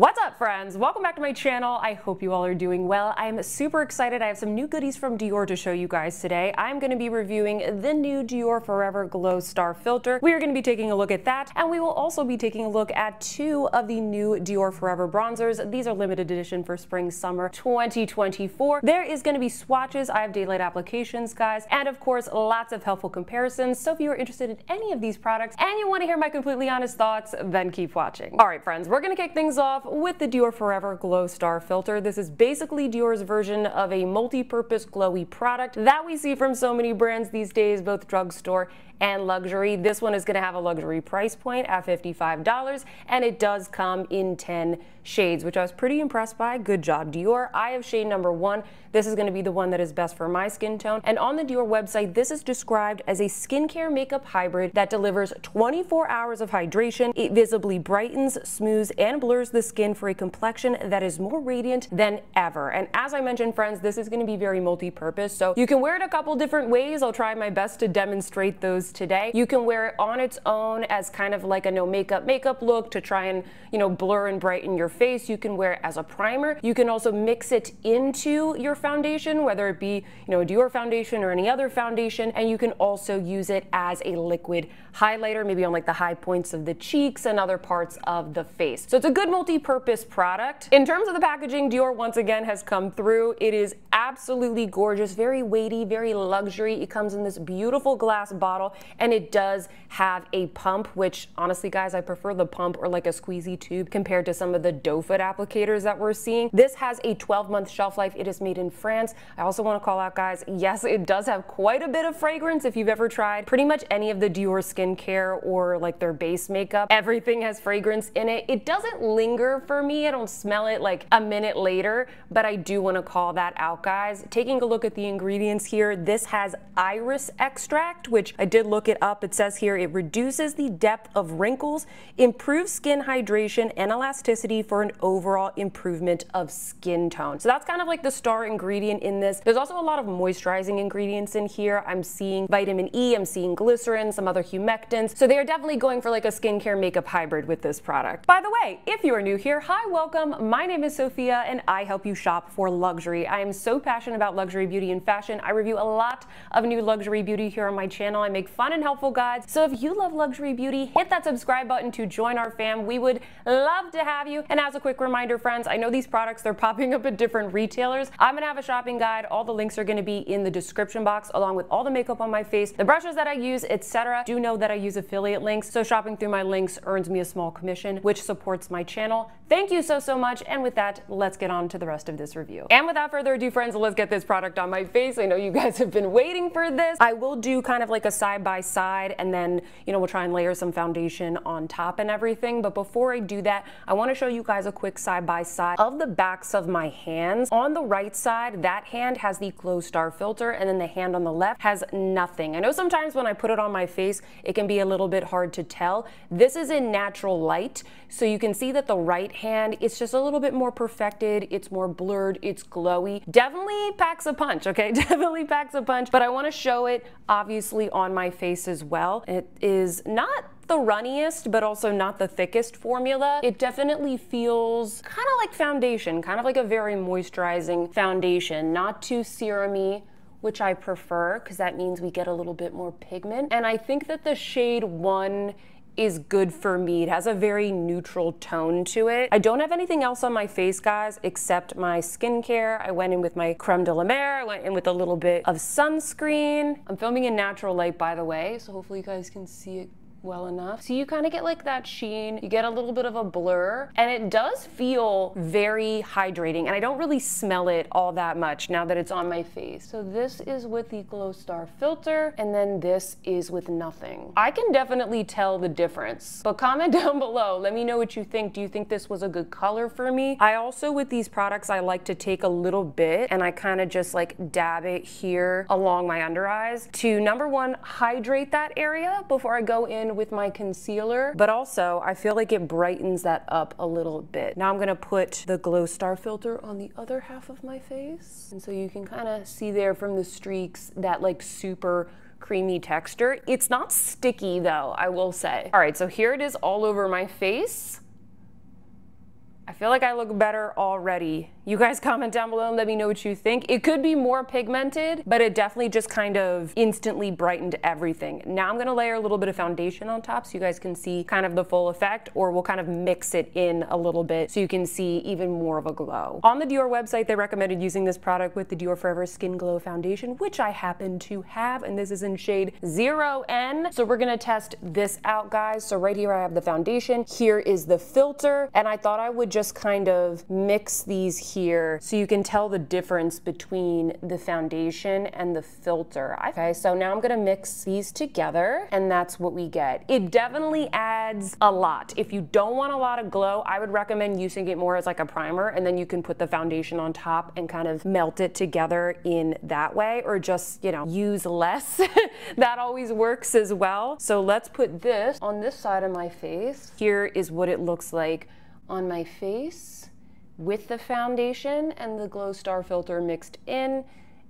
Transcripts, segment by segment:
What's up, friends? Welcome back to my channel. I hope you all are doing well. I'm super excited. I have some new goodies from Dior to show you guys today. I'm going to be reviewing the new Dior Forever Glow Star Filter. We are going to be taking a look at that, and we will also be taking a look at two of the new Dior Forever Bronzers. These are limited edition for spring summer 2024. There is going to be swatches. I have daylight applications, guys, and of course lots of helpful comparisons. So if you are interested in any of these products and you want to hear my completely honest thoughts, then keep watching. All right, friends, we're going to kick things off with the Dior Forever Glow Star Filter. This is basically Dior's version of a multi-purpose glowy product that we see from so many brands these days, both drugstore and luxury. This one is going to have a luxury price point at $55, and it does come in 10 shades, which I was pretty impressed by. Good job, Dior. I have shade number 1. This is going to be the one that is best for my skin tone. And on the Dior website, this is described as a skincare makeup hybrid that delivers 24 hours of hydration. It visibly brightens, smooths, and blurs the skin for a complexion that is more radiant than ever. And as I mentioned, friends, this is going to be very multi-purpose, so you can wear it a couple different ways. I'll try my best to demonstrate those today. You can wear it on its own as kind of like a no makeup look to try and, you know, blur and brighten your face. You can wear it as a primer. You can also mix it into your foundation, whether it be, you know, a Dior foundation or any other foundation. And you can also use it as a liquid highlighter, maybe on like the high points of the cheeks and other parts of the face. So it's a good multi-purpose product. In terms of the packaging, Dior once again has come through. It is absolutely gorgeous, very weighty, very luxury. It comes in this beautiful glass bottle, and it does have a pump, which honestly, guys, I prefer the pump or like a squeezy tube compared to some of the doe foot applicators that we're seeing. This has a 12-month shelf life. It is made in France. I also want to call out, guys, yes, it does have quite a bit of fragrance. If you've ever tried pretty much any of the Dior skincare or like their base makeup, everything has fragrance in it. It doesn't linger for me. I don't smell it like a minute later, but I do want to call that out, guys. Taking a look at the ingredients here, this has iris extract, which I did look it up. It says here it reduces the depth of wrinkles, improves skin hydration and elasticity for an overall improvement of skin tone. So that's kind of like the star ingredient in this. There's also a lot of moisturizing ingredients in here. I'm seeing vitamin E, I'm seeing glycerin, some other humectants. So they are definitely going for like a skincare makeup hybrid with this product. By the way, if you are new here, hi, welcome. My name is Sophia and I help you shop for luxury. I am so passionate about luxury beauty and fashion. I review a lot of new luxury beauty here on my channel. I make fun and helpful guides. So if you love luxury beauty, hit that subscribe button to join our fam. We would love to have you. And as a quick reminder, friends, I know these products, they're popping up at different retailers. I'm gonna have a shopping guide. All the links are gonna be in the description box, along with all the makeup on my face, the brushes that I use, etc. Do know that I use affiliate links, so shopping through my links earns me a small commission, which supports my channel. Thank you so, so much. And with that, let's get on to the rest of this review. And without further ado, friends, let's get this product on my face. I know you guys have been waiting for this. I will do kind of like a side by side, and then, you know, we'll try and layer some foundation on top and everything. But before I do that, I want to show you guys a quick side by side of the backs of my hands. On the right side, that hand has the Glow Star filter, and then the hand on the left has nothing. I know sometimes when I put it on my face, it can be a little bit hard to tell. This is in natural light, so you can see that the right hand, it's just a little bit more perfected, it's more blurred, it's glowy. Definitely packs a punch, okay? Definitely packs a punch, but I want to show it obviously on my face as well. It is not the runniest, but also not the thickest formula. It definitely feels kind of like foundation, kind of like a very moisturizing foundation, not too serumy, which I prefer because that means we get a little bit more pigment. And I think that the shade 1 is good for me. It has a very neutral tone to it. I don't have anything else on my face, guys, except my skincare. I went in with my Crème de la Mer. I went in with a little bit of sunscreen. I'm filming in natural light, by the way, so hopefully you guys can see it well enough. So you kind of get like that sheen, you get a little bit of a blur, and it does feel very hydrating, and I don't really smell it all that much now that it's on my face. So this is with the Glow Star filter, and then this is with nothing. I can definitely tell the difference, but comment down below, let me know what you think. Do you think this was a good color for me? I also, with these products, I like to take a little bit and I kind of just like dab it here along my under eyes to, number one, hydrate that area before I go in with my concealer, but also I feel like it brightens that up a little bit. Now I'm gonna put the Glow Star filter on the other half of my face, and so you can kind of see there from the streaks that like super creamy texture. It's not sticky though, I will say. All right, so here it is all over my face. I feel like I look better already. You guys comment down below and let me know what you think. It could be more pigmented, but it definitely just kind of instantly brightened everything. Now I'm gonna layer a little bit of foundation on top so you guys can see kind of the full effect, or we'll kind of mix it in a little bit so you can see even more of a glow. On the Dior website, they recommended using this product with the Dior Forever Skin Glow Foundation, which I happen to have, and this is in shade 0N. So we're gonna test this out, guys. So right here I have the foundation, here is the filter, and I thought I would just kind of mix these here so you can tell the difference between the foundation and the filter. Okay, so now I'm gonna mix these together, and that's what we get. It definitely adds a lot. If you don't want a lot of glow, I would recommend using it more as like a primer, and then you can put the foundation on top and kind of melt it together in that way, or just, you know, use less. That always works as well. So let's put this on this side of my face. Here is what it looks like on my face with the foundation and the Glow Star filter mixed in,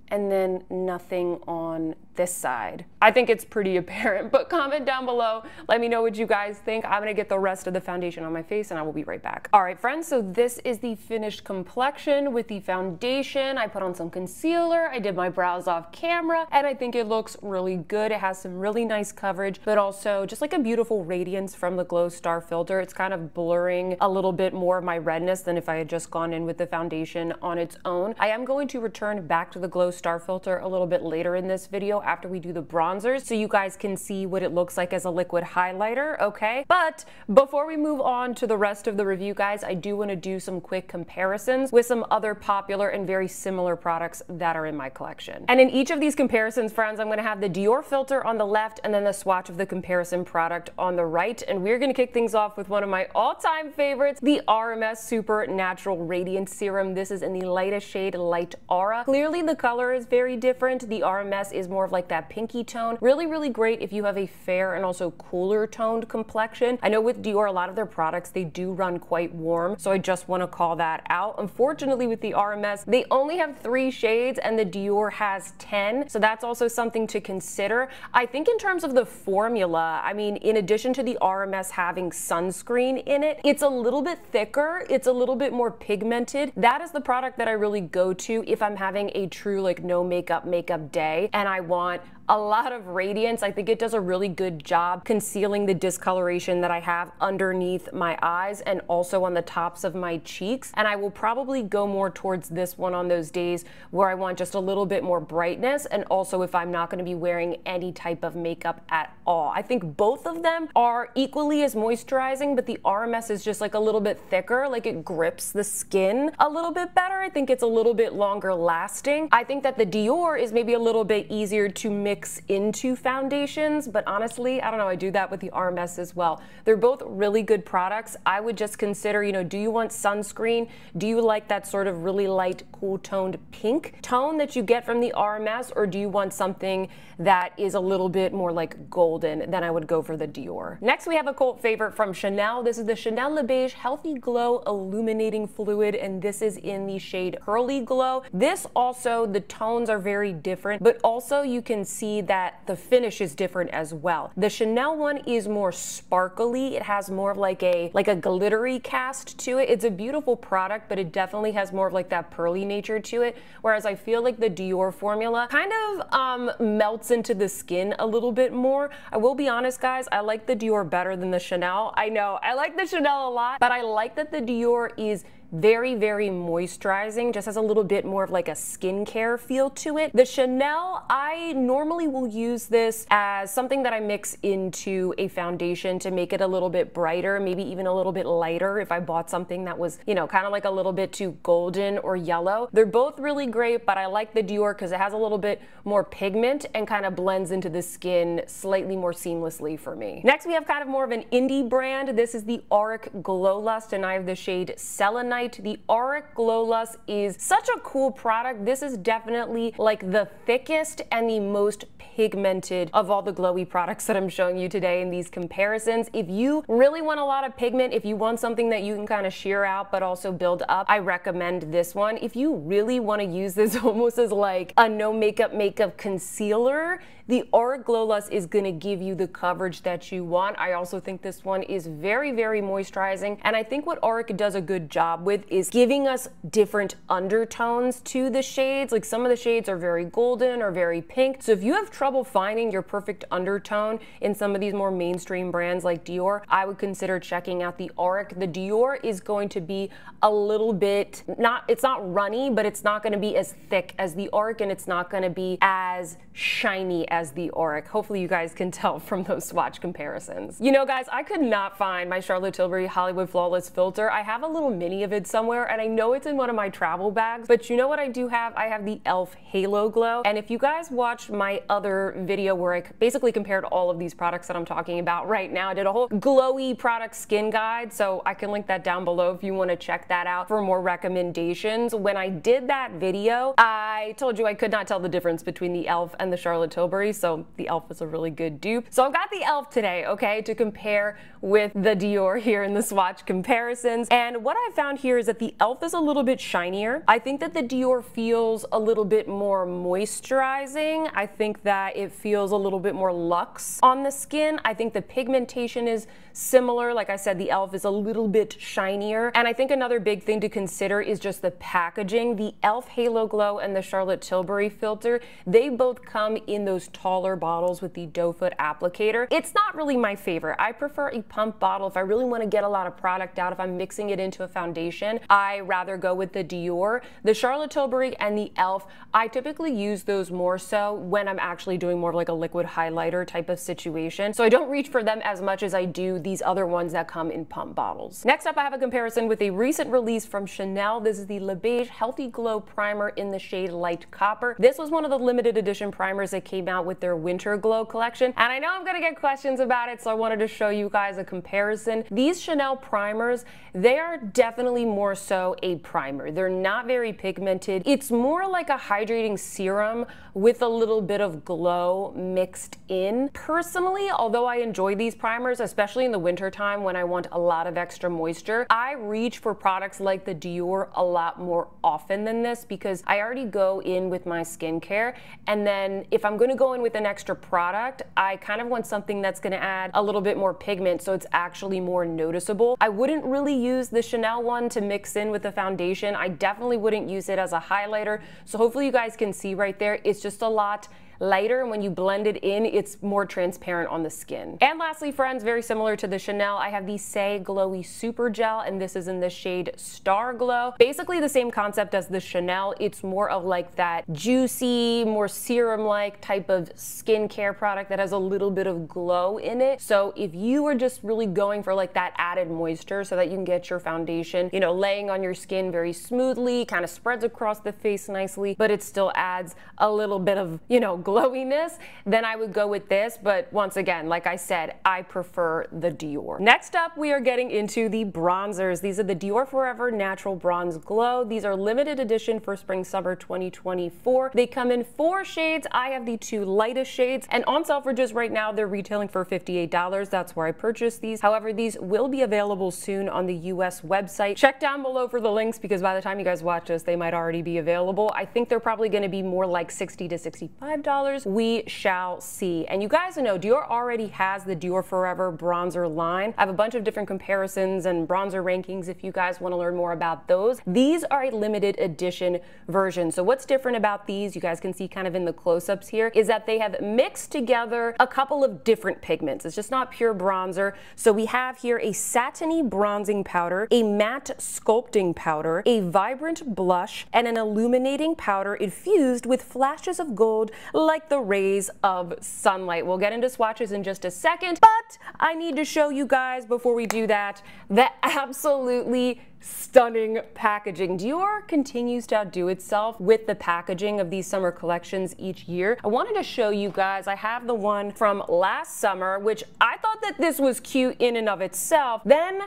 and then nothing on this side. I think it's pretty apparent, but comment down below. Let me know what you guys think. I'm gonna get the rest of the foundation on my face and I will be right back. All right, friends, so this is the finished complexion with the foundation. I put on some concealer, I did my brows off camera, and I think it looks really good. It has some really nice coverage, but also just like a beautiful radiance from the Glow Star filter. It's kind of blurring a little bit more of my redness than if I had just gone in with the foundation on its own. I am going to return back to the Glow Star filter a little bit later in this video after we do the bronzers, so you guys can see what it looks like as a liquid highlighter, okay? But before we move on to the rest of the review, guys, I do want to do some quick comparisons with some other popular and very similar products that are in my collection. And in each of these comparisons, friends, I'm going to have the Dior filter on the left and then the swatch of the comparison product on the right, and we're going to kick things off with one of my all-time favorites, the RMS Supernatural Radiance Serum. This is in the lightest shade, Light Aura. Clearly the color is very different. The RMS is more of like that pinky tone. Really, really great if you have a fair and also cooler toned complexion. I know with Dior, a lot of their products, they do run quite warm, so I just want to call that out. Unfortunately, with the RMS, they only have 3 shades and the Dior has 10, so that's also something to consider. I think in terms of the formula, I mean, in addition to the RMS having sunscreen in it, it's a little bit thicker, it's a little bit more pigmented. That is the product that I really go to if I'm having a true like no makeup day and I want a lot of radiance. I think it does a really good job concealing the discoloration that I have underneath my eyes and also on the tops of my cheeks, and I will probably go more towards this one on those days where I want just a little bit more brightness, and also if I'm not going to be wearing any type of makeup at all. I think both of them are equally as moisturizing, but the RMS is just like a little bit thicker, like it grips the skin a little bit better. I think it's a little bit longer lasting. I think that the Dior is maybe a little bit easier to mix into foundations, but honestly, I don't know, I do that with the RMS as well. They're both really good products. I would just consider, you know, do you want sunscreen? Do you like that sort of really light, cool toned pink tone that you get from the RMS, or do you want something that is a little bit more like golden? Then I would go for the Dior. Next, we have a cult favorite from Chanel. This is the Chanel Les Beiges Healthy Glow Illuminating Fluid, and this is in the shade Pearly Glow. This also, the tones are very different, but also you can see that the finish is different as well. The Chanel one is more sparkly. It has more of like a glittery cast to it. It's a beautiful product, but it definitely has more of like that pearly nature to it, whereas I feel like the Dior formula kind of melts into the skin a little bit more. I will be honest, guys, I like the Dior better than the Chanel. I know, I like the Chanel a lot, but I like that the Dior is very, very moisturizing, just has a little bit more of like a skincare feel to it. The Chanel, I normally will use this as something that I mix into a foundation to make it a little bit brighter, maybe even a little bit lighter if I bought something that was, you know, kind of like a little bit too golden or yellow. They're both really great, but I like the Dior because it has a little bit more pigment and kind of blends into the skin slightly more seamlessly for me. Next, we have kind of more of an indie brand. This is the Auric Glow Lust, and I have the shade Selenite. night. The Auric Glow Lust is such a cool product. This is definitely like the thickest and the most pigmented of all the glowy products that I'm showing you today in these comparisons. If you really want a lot of pigment, if you want something that you can kind of sheer out but also build up, I recommend this one. If you really want to use this almost as like a no makeup makeup concealer, the Auric Glow Lust is going to give you the coverage that you want. I also think this one is very, very moisturizing, and I think what Auric does a good job with is giving us different undertones to the shades. Like some of the shades are very golden or very pink, so if you have trouble finding your perfect undertone in some of these more mainstream brands like Dior, I would consider checking out the Auric. The Dior is going to be a little bit, it's not runny, but it's not going to be as thick as the Auric, and it's not going to be as shiny as the Auric. Hopefully you guys can tell from those swatch comparisons. You know guys, I could not find my Charlotte Tilbury Hollywood Flawless Filter. I have a little mini of it somewhere, and I know it's in one of my travel bags, but you know what I do have? I have the Elf Halo Glow, and if you guys watched my other video where I basically compared all of these products that I'm talking about right now, I did a whole glowy product skin guide, so I can link that down below if you want to check that out for more recommendations. When I did that video, I told you I could not tell the difference between the Elf and the Charlotte Tilbury, so the Elf was a really good dupe. So I've got the Elf today, okay, to compare with the Dior here in the swatch comparisons, and what I found here is that the Elf is a little bit shinier. I think that the Dior feels a little bit more moisturizing. I think that it feels a little bit more luxe on the skin. I think the pigmentation is similar. Like I said, the Elf is a little bit shinier, and I think another big thing to consider is just the packaging. The Elf Halo Glow and the Charlotte Tilbury Filter, they both come in those taller bottles with the doe foot applicator. It's not really my favorite. I prefer a pump bottle if I really want to get a lot of product out. If I'm mixing it into a foundation, I rather go with the Dior. The Charlotte Tilbury and the Elf, I typically use those more so when I'm actually doing more of like a liquid highlighter type of situation, so I don't reach for them as much as I do these other ones that come in pump bottles. Next up, I have a comparison with a recent release from Chanel. This is the Les Beiges Healthy Glow Primer in the shade Light Copper. This was one of the limited edition primers that came out with their Winter Glow collection, and I know I'm gonna get questions about it, so I wanted to show you guys a comparison. These Chanel primers, they are definitely more so a primer. They're not very pigmented. It's more like a hydrating serum with a little bit of glow mixed in. Personally, although I enjoy these primers, especially in the winter time when I want a lot of extra moisture, I reach for products like the Dior a lot more often than this because I already go in with my skincare, and then if I'm gonna go in with an extra product, I kind of want something that's gonna add a little bit more pigment so it's actually more noticeable. I wouldn't really use the Chanel one to mix in with the foundation. I definitely wouldn't use it as a highlighter, so hopefully you guys can see right there, it's just a lot lighter, and when you blend it in, it's more transparent on the skin. And lastly, friends, very similar to the Chanel, I have the Saie Glowy Super Gel, and this is in the shade Star Glow. Basically the same concept as the Chanel. It's more of like that juicy, more serum-like type of skincare product that has a little bit of glow in it. So if you are just really going for like that added moisture so that you can get your foundation, you know, laying on your skin very smoothly, kind of spreads across the face nicely, but it still adds a little bit of, you know, glowiness, then I would go with this. But once again, like I said, I prefer the Dior. Next up, we are getting into the bronzers. These are the Dior Forever Natural Bronze Glow. These are limited edition for spring summer 2024. They come in 4 shades. I have the 2 lightest shades, and on Selfridges right now they're retailing for $58. That's where I purchased these. However, these will be available soon on the US website. Check down below for the links because by the time you guys watch this, they might already be available. I think they're probably going to be more like $60 to $65. We shall see. And you guys know Dior already has the Dior Forever bronzer line. I have a bunch of different comparisons and bronzer rankings if you guys want to learn more about those. These are a limited edition version. So what's different about these, you guys can see kind of in the close-ups here, is that they have mixed together a couple of different pigments. It's just not pure bronzer. So we have here a satiny bronzing powder, a matte sculpting powder, a vibrant blush, and an illuminating powder infused with flashes of gold like the rays of sunlight. We'll get into swatches in just a second, but I need to show you guys before we do that the absolutely stunning packaging. Dior continues to outdo itself with the packaging of these summer collections each year. I wanted to show you guys, I have the one from last summer, which I thought that this was cute in and of itself. Then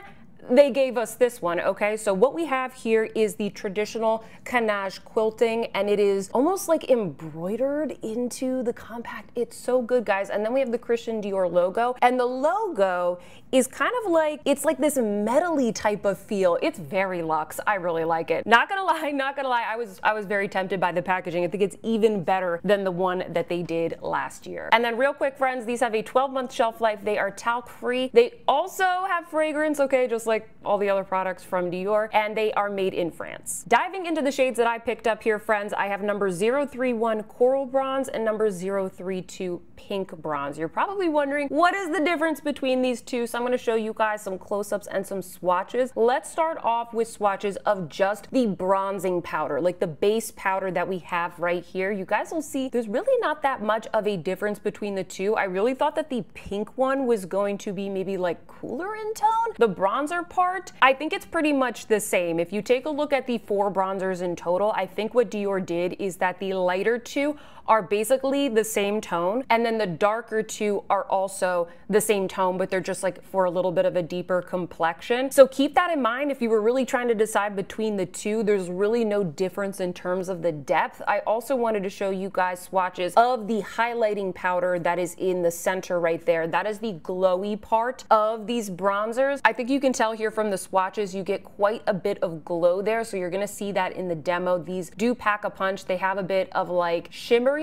they gave us this one, okay? So what we have here is the traditional canage quilting, and it is almost like embroidered into the compact. It's so good, guys. And then we have the Christian Dior logo, and the logo is kind of like, it's like this metal-y type of feel. It's very luxe. I really like it. Not gonna lie, I was very tempted by the packaging. I think it's even better than the one that they did last year. And then real quick, friends, these have a 12-month shelf life. They are talc-free. They also have fragrance, okay, just like all the other products from Dior, and they are made in France. Diving into the shades that I picked up here, friends, I have number 031 Coral Bronze and number 032 Pink Bronze. You're probably wondering, what is the difference between these two? So I'm gonna show you guys some close-ups and some swatches. Let's start off with swatches of just the bronzing powder, like the base powder that we have right here. You guys will see there's really not that much of a difference between the two. I really thought that the pink one was going to be maybe like cooler in tone. The bronzer part, I think it's pretty much the same. If you take a look at the four bronzers in total, I think what Dior did is that the lighter two are basically the same tone, and then the darker two are also the same tone, but they're just like for a little bit of a deeper complexion. So keep that in mind if you were really trying to decide between the two. There's really no difference in terms of the depth. I also wanted to show you guys swatches of the highlighting powder that is in the center right there. That is the glowy part of these bronzers. I think you can tell here from the swatches you get quite a bit of glow there, so you're gonna see that in the demo. These do pack a punch. They have a bit of like shimmer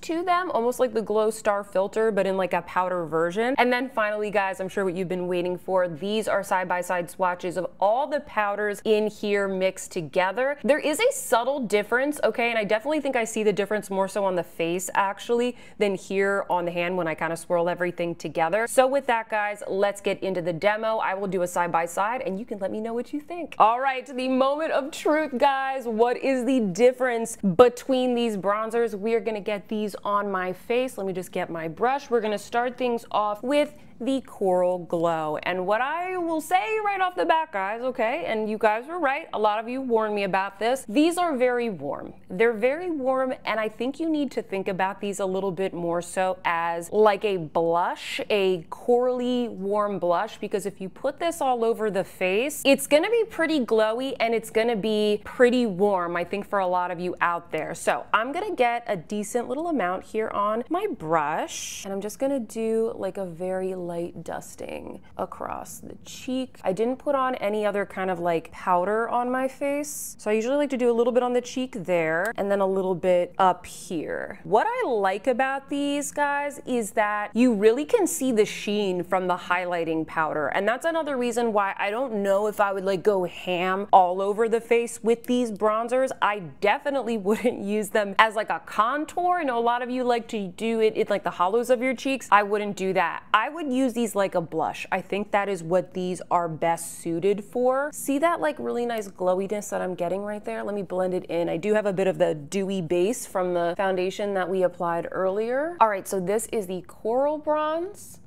to them, almost like the Glow Star Filter, but in like a powder version. And then finally, guys, I'm sure what you've been waiting for, these are side-by-side swatches of all the powders in here mixed together. There is a subtle difference, okay, and I definitely think I see the difference more so on the face, actually, than here on the hand when I kind of swirl everything together. So with that, guys, let's get into the demo. I will do a side-by-side, and you can let me know what you think. All right, the moment of truth, guys. What is the difference between these bronzers? We are gonna get these on my face. Let me just get my brush. We're gonna start things off with the Coral Glow. And what I will say right off the bat, guys, okay, and you guys were right, a lot of you warned me about this, these are very warm. They're very warm, and I think you need to think about these a little bit more so as like a blush, a corally warm blush, because if you put this all over the face, it's gonna be pretty glowy and it's gonna be pretty warm, I think, for a lot of you out there. So I'm gonna get a decent little amount here on my brush, and I'm just gonna do like a very light dusting across the cheek. I didn't put on any other kind of like powder on my face, so I usually like to do a little bit on the cheek there and then a little bit up here. What I like about these, guys, is that you really can see the sheen from the highlighting powder, and that's another reason why I don't know if I would like go ham all over the face with these bronzers. I definitely wouldn't use them as like a contour. I know a lot of you like to do it in like the hollows of your cheeks. I wouldn't do that. I would use these like a blush. I think that is what these are best suited for. See that like really nice glowiness that I'm getting right there? Let me blend it in. I do have a bit of the dewy base from the foundation that we applied earlier. All right, so this is the Coral Bronze.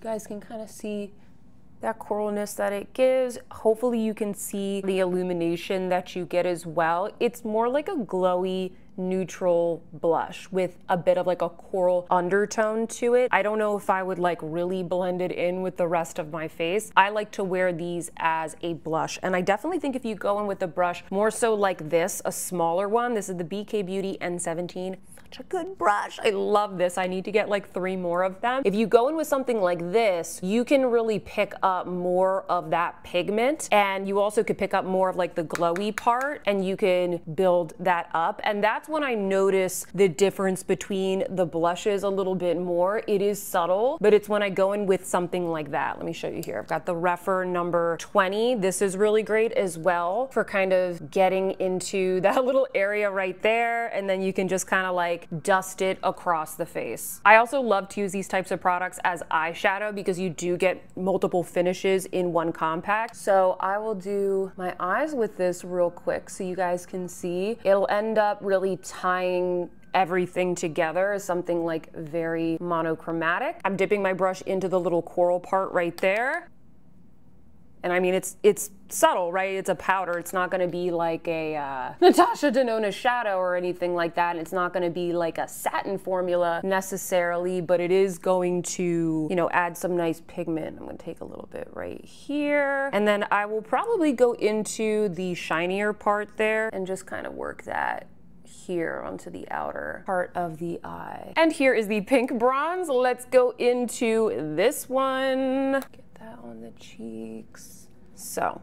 You guys can kind of see that coralness that it gives. Hopefully you can see the illumination that you get as well. It's more like a glowy neutral blush with a bit of like a coral undertone to it. I don't know if I would like really blend it in with the rest of my face. I like to wear these as a blush, and I definitely think if you go in with a brush more so like this, a smaller one, this is the BK Beauty N17. Such a good brush. I love this. I need to get like 3 more of them. If you go in with something like this, you can really pick up more of that pigment, and you also could pick up more of like the glowy part, and you can build that up. And that's when I notice the difference between the blushes a little bit more. It is subtle, but it's when I go in with something like that. Let me show you here. I've got the Rephr number 20. This is really great as well for kind of getting into that little area right there, and then you can just kind of like dust it across the face. I also love to use these types of products as eyeshadow because you do get multiple finishes in one compact. So I will do my eyes with this real quick so you guys can see. It'll end up really tying everything together is something like very monochromatic. I'm dipping my brush into the little coral part right there. And I mean, it's subtle, right? It's a powder. It's not going to be like a Natasha Denona shadow or anything like that. It's not going to be like a satin formula necessarily, but it is going to, you know, add some nice pigment. I'm going to take a little bit right here, and then I will probably go into the shinier part there and just kind of work that here onto the outer part of the eye. And here is the pink bronze. Let's go into this one. Get that on the cheeks. So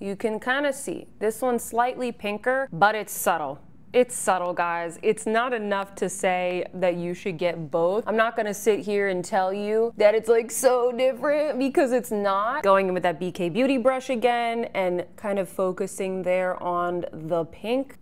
you can kind of see this one's slightly pinker, but it's subtle. It's subtle, guys. It's not enough to say that you should get both. I'm not gonna sit here and tell you that it's like so different, because it's not. Going in with that BK Beauty brush again and kind of focusing there on the pink.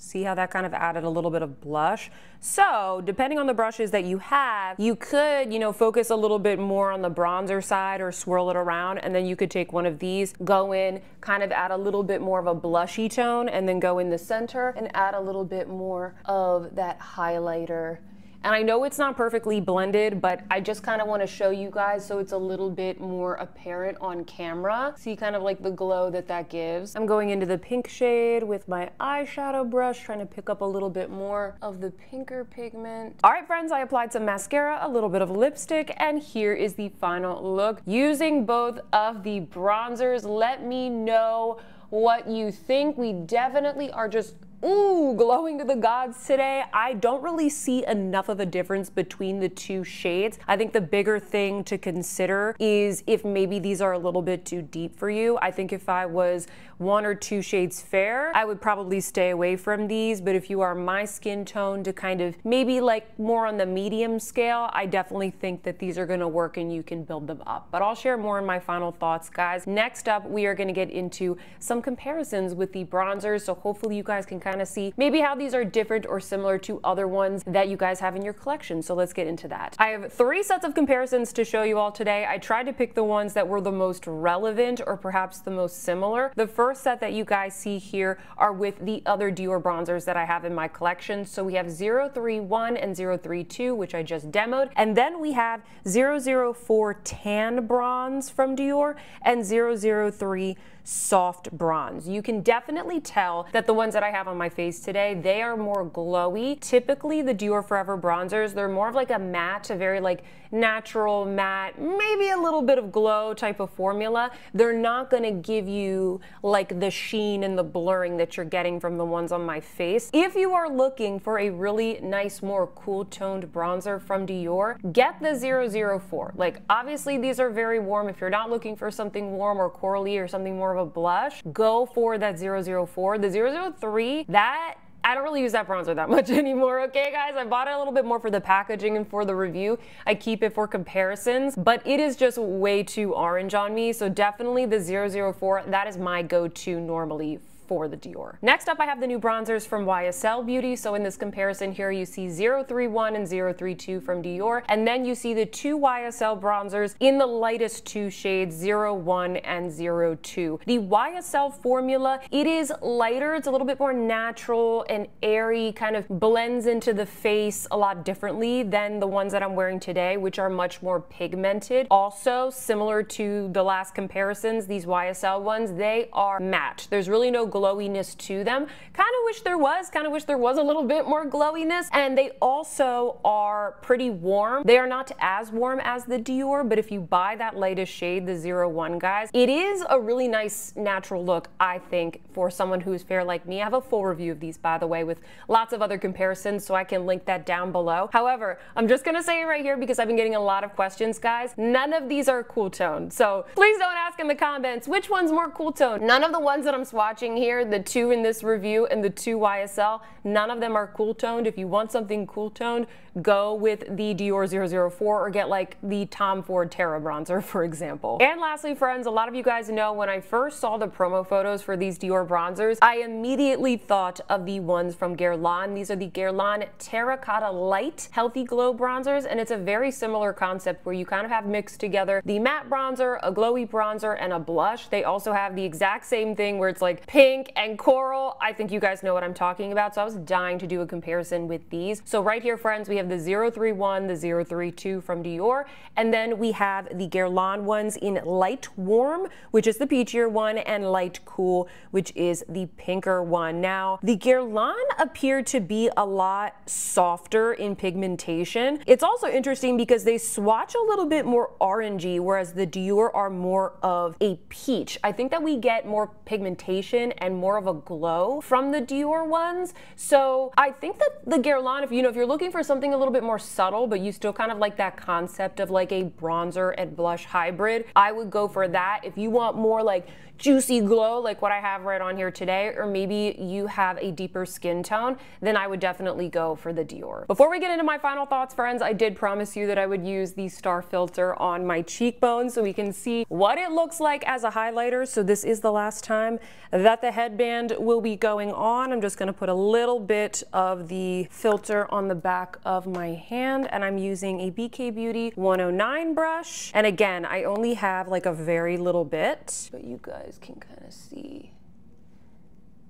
See how that kind of added a little bit of blush? So depending on the brushes that you have, you could, you know, focus a little bit more on the bronzer side or swirl it around, and then you could take one of these, go in, kind of add a little bit more of a blushy tone, and then go in the center and add a little bit more of that highlighter. And I know it's not perfectly blended, but I just kind of want to show you guys so it's a little bit more apparent on camera. See kind of like the glow that that gives. I'm going into the pink shade with my eyeshadow brush, trying to pick up a little bit more of the pinker pigment. All right, friends, I applied some mascara, a little bit of lipstick, and here is the final look using both of the bronzers. Let me know what you think. We definitely are just ooh, glowing to the gods today. I don't really see enough of a difference between the two shades. I think the bigger thing to consider is if maybe these are a little bit too deep for you. I think if I was one or two shades fair, I would probably stay away from these, but if you are my skin tone to kind of maybe like more on the medium scale, I definitely think that these are gonna work and you can build them up. But I'll share more in my final thoughts, guys. Next up, we are gonna get into some comparisons with the bronzers, so hopefully you guys can kind of see maybe how these are different or similar to other ones that you guys have in your collection. So let's get into that. I have three sets of comparisons to show you all today. I tried to pick the ones that were the most relevant or perhaps the most similar. The first set that you guys see here are with the other Dior bronzers that I have in my collection. So we have 031 and 032, which I just demoed, and then we have 004 tan bronze from Dior and 003 soft bronze. You can definitely tell that the ones that I have on my face today, they are more glowy. Typically the Dior Forever bronzers, they're more of like a matte, a very like natural matte, maybe a little bit of glow type of formula. They're not gonna give you like the sheen and the blurring that you're getting from the ones on my face. If you are looking for a really nice, more cool toned bronzer from Dior, get the 004. Like obviously these are very warm. If you're not looking for something warm or corally or something more of a blush, go for that 004. The 003, that I don't really use that bronzer that much anymore, okay guys? I bought it a little bit more for the packaging and for the review. I keep it for comparisons, but it is just way too orange on me, so definitely the 004, that is my go-to normally for the Dior. Next up, I have the new bronzers from YSL Beauty. So in this comparison here, you see 031 and 032 from Dior, and then you see the two YSL bronzers in the lightest two shades, 01 and 02. The YSL formula, it is lighter, it's a little bit more natural and airy, kind of blends into the face a lot differently than the ones that I'm wearing today, which are much more pigmented. Also, similar to the last comparisons, these YSL ones, they are matte. There's really no glowiness to them. Kind of wish there was a little bit more glowiness, and they also are pretty warm. They are not as warm as the Dior, but if you buy that lightest shade, the 01, guys, it is a really nice natural look, I think, for someone who is fair like me. I have a full review of these, by the way, with lots of other comparisons, so I can link that down below. However, I'm just gonna say it right here because I've been getting a lot of questions, guys. None of these are cool toned, so please don't ask in the comments which one's more cool toned. None of the ones that I'm swatching here, the two in this review and the two YSL, none of them are cool toned. If you want something cool toned, go with the Dior 004 or get like the Tom Ford Terra bronzer, for example. And lastly, friends, a lot of you guys know when I first saw the promo photos for these Dior bronzers, I immediately thought of the ones from Guerlain. These are the Guerlain Terracotta Light Healthy Glow Bronzers, and it's a very similar concept where you kind of have mixed together the matte bronzer, a glowy bronzer, and a blush. They also have the exact same thing where it's like pink and coral. I think you guys know what I'm talking about, so I was dying to do a comparison with these. So right here, friends, we have have the 031, the 032 from Dior, and then we have the Guerlain ones in Light Warm, which is the peachier one, and Light Cool, which is the pinker one. Now, the Guerlain appear to be a lot softer in pigmentation. It's also interesting because they swatch a little bit more orangey, whereas the Dior are more of a peach. I think that we get more pigmentation and more of a glow from the Dior ones. So I think that the Guerlain, if you're looking for something a little bit more subtle, but you still kind of like that concept of like a bronzer and blush hybrid, I would go for that. If you want more like juicy glow, like what I have right on here today, or maybe you have a deeper skin tone, then I would definitely go for the Dior. Before we get into my final thoughts, friends, I did promise you that I would use the star filter on my cheekbone so we can see what it looks like as a highlighter. So this is the last time that the headband will be going on. I'm just gonna put a little bit of the filter on the back of my hand, and I'm using a BK Beauty 109 brush. And again, I only have like a very little bit, but you guys can kind of see.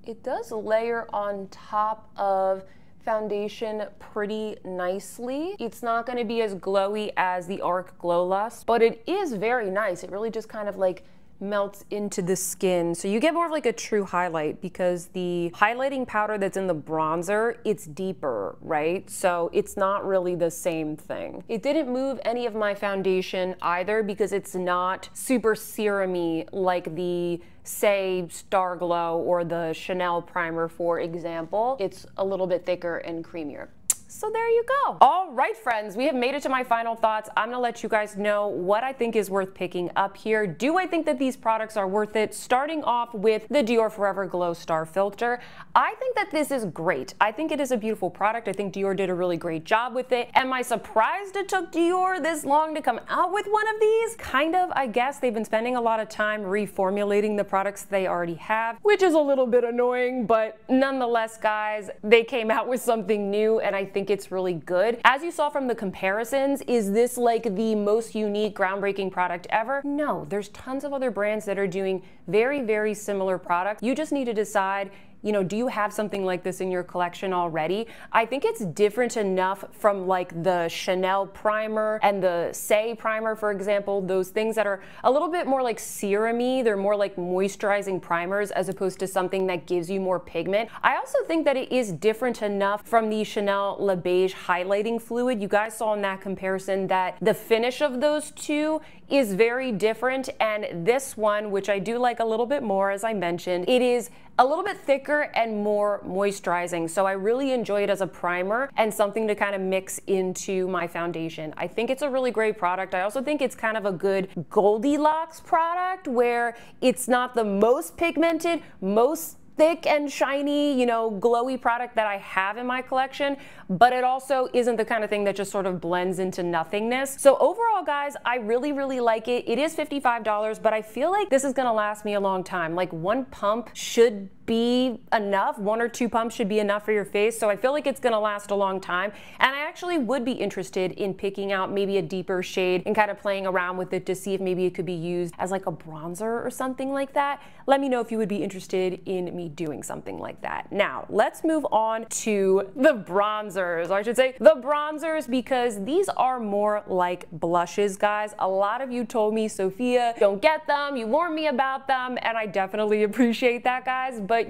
It does layer on top of foundation pretty nicely. It's not gonna be as glowy as the Auric Glow Lust, but it is very nice. It really just kind of like melts into the skin. So you get more of like a true highlight, because the highlighting powder that's in the bronzer, it's deeper, right? So it's not really the same thing. It didn't move any of my foundation either, because it's not super serum-y like the Saie Star Glow or the Chanel primer, for example. It's a little bit thicker and creamier. So there you go. All right, friends, we have made it to my final thoughts. I'm gonna let you guys know what I think is worth picking up here. Do I think that these products are worth it? Starting off with the Dior Forever Glow Star Filter. I think that this is great. I think it is a beautiful product. I think Dior did a really great job with it. Am I surprised it took Dior this long to come out with one of these? Kind of, I guess. They've been spending a lot of time reformulating the products they already have, which is a little bit annoying, but nonetheless, guys, they came out with something new, and I think it's really good. As you saw from the comparisons, is this like the most unique, groundbreaking product ever? No, there's tons of other brands that are doing very, very similar products. You just need to decide, do you have something like this in your collection already? I think it's different enough from like the Chanel primer and the Saie primer, for example, those things that are a little bit more like serum-y, they're more like moisturizing primers as opposed to something that gives you more pigment. I also think that it is different enough from the Chanel Les Beiges highlighting fluid. You guys saw in that comparison that the finish of those two is very different, and this one, which I do like a little bit more, as I mentioned, it is a little bit thicker and more moisturizing. So I really enjoy it as a primer and something to kind of mix into my foundation. I think it's a really great product. I also think it's kind of a good Goldilocks product, where it's not the most pigmented, most thick and shiny, glowy product that I have in my collection, but it also isn't the kind of thing that just sort of blends into nothingness. So overall, guys, I really, really like it. It is $55, but I feel like this is gonna last me a long time. Like one pump should be enough. One or two pumps should be enough for your face. So I feel like it's gonna last a long time. And I actually would be interested in picking out maybe a deeper shade and kind of playing around with it to see if maybe it could be used as like a bronzer or something like that. Let me know if you would be interested in me doing something like that. Now, let's move on to the bronzers. Or I should say the bronzers, because these are more like blushes, guys. A lot of you told me, Sophia, don't get them. You warned me about them, and I definitely appreciate that, guys. But I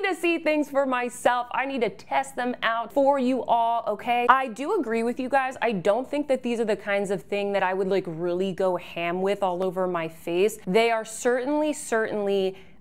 need to see things for myself. I need to test them out for you all, okay? I do agree with you guys. I don't think that these are the kinds of thing that I would like really go ham with all over my face. They are certainly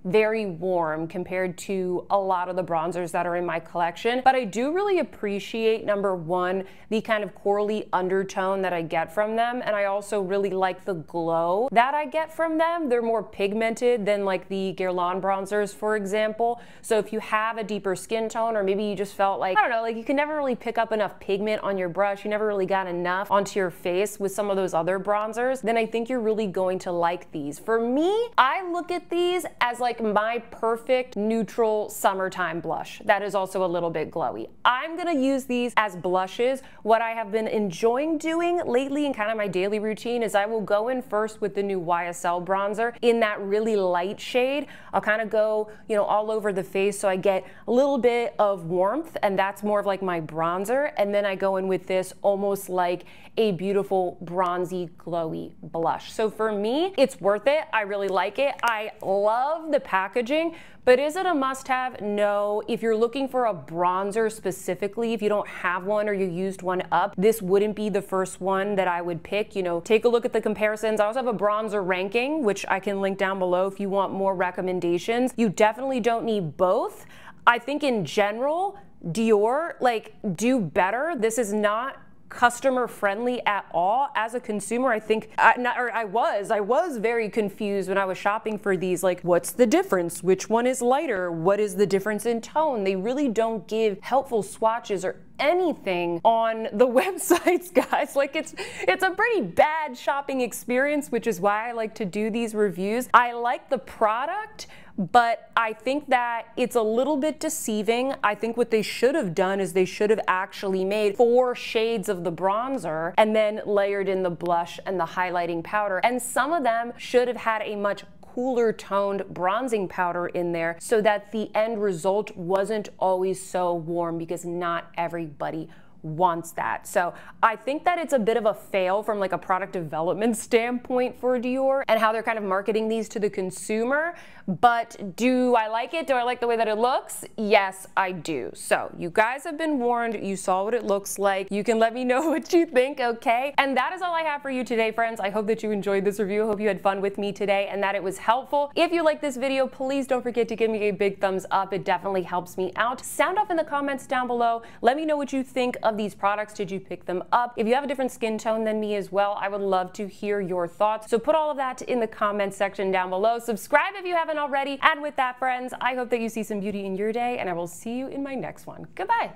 very warm compared to a lot of the bronzers that are in my collection. But I do really appreciate, number one, the kind of corally undertone that I get from them. And I also really like the glow that I get from them. They're more pigmented than like the Guerlain bronzers, for example. So if you have a deeper skin tone, or maybe you just felt like, I don't know, like you can never really pick up enough pigment on your brush, you never really got enough onto your face with some of those other bronzers, then I think you're really going to like these. For me, I look at these as like like my perfect neutral summertime blush that is also a little bit glowy. I'm gonna use these as blushes. What I have been enjoying doing lately and kind of my daily routine is I will go in first with the new YSL bronzer in that really light shade. I'll kind of go, you know, all over the face so I get a little bit of warmth, and that's more of like my bronzer, and then I go in with this almost like a beautiful bronzy glowy blush. So for me, it's worth it. I really like it. I love the packaging, but is it a must-have? No. If you're looking for a bronzer specifically, if you don't have one or you used one up, this wouldn't be the first one that I would pick. You know, take a look at the comparisons. I also have a bronzer ranking, which I can link down below if you want more recommendations. You definitely don't need both. I think in general, Dior, like, do better. This is not customer friendly at all. As a consumer, I think I was very confused when I was shopping for these, like, what's the difference? Which one is lighter? What is the difference in tone? They really don't give helpful swatches or anything on the websites, guys. Like, it's a pretty bad shopping experience, which is why I like to do these reviews. I like the product, but I think that it's a little bit deceiving. I think what they should have done is they should have actually made 4 shades of the bronzer and then layered in the blush and the highlighting powder. And some of them should have had a much cooler toned bronzing powder in there so that the end result wasn't always so warm, because not everybody wants that. So I think that it's a bit of a fail from like a product development standpoint for Dior and how they're kind of marketing these to the consumer. But do I like it? Do I like the way that it looks? Yes, I do. So you guys have been warned. You saw what it looks like. You can let me know what you think, okay? And that is all I have for you today, friends. I hope that you enjoyed this review. I hope you had fun with me today and that it was helpful. If you like this video, please don't forget to give me a big thumbs up. It definitely helps me out. Sound off in the comments down below. Let me know what you think of these products. Did you pick them up? If you have a different skin tone than me as well, I would love to hear your thoughts. So put all of that in the comments section down below. Subscribe if you haven't already. And with that, friends, I hope that you see some beauty in your day, and I will see you in my next one. Goodbye.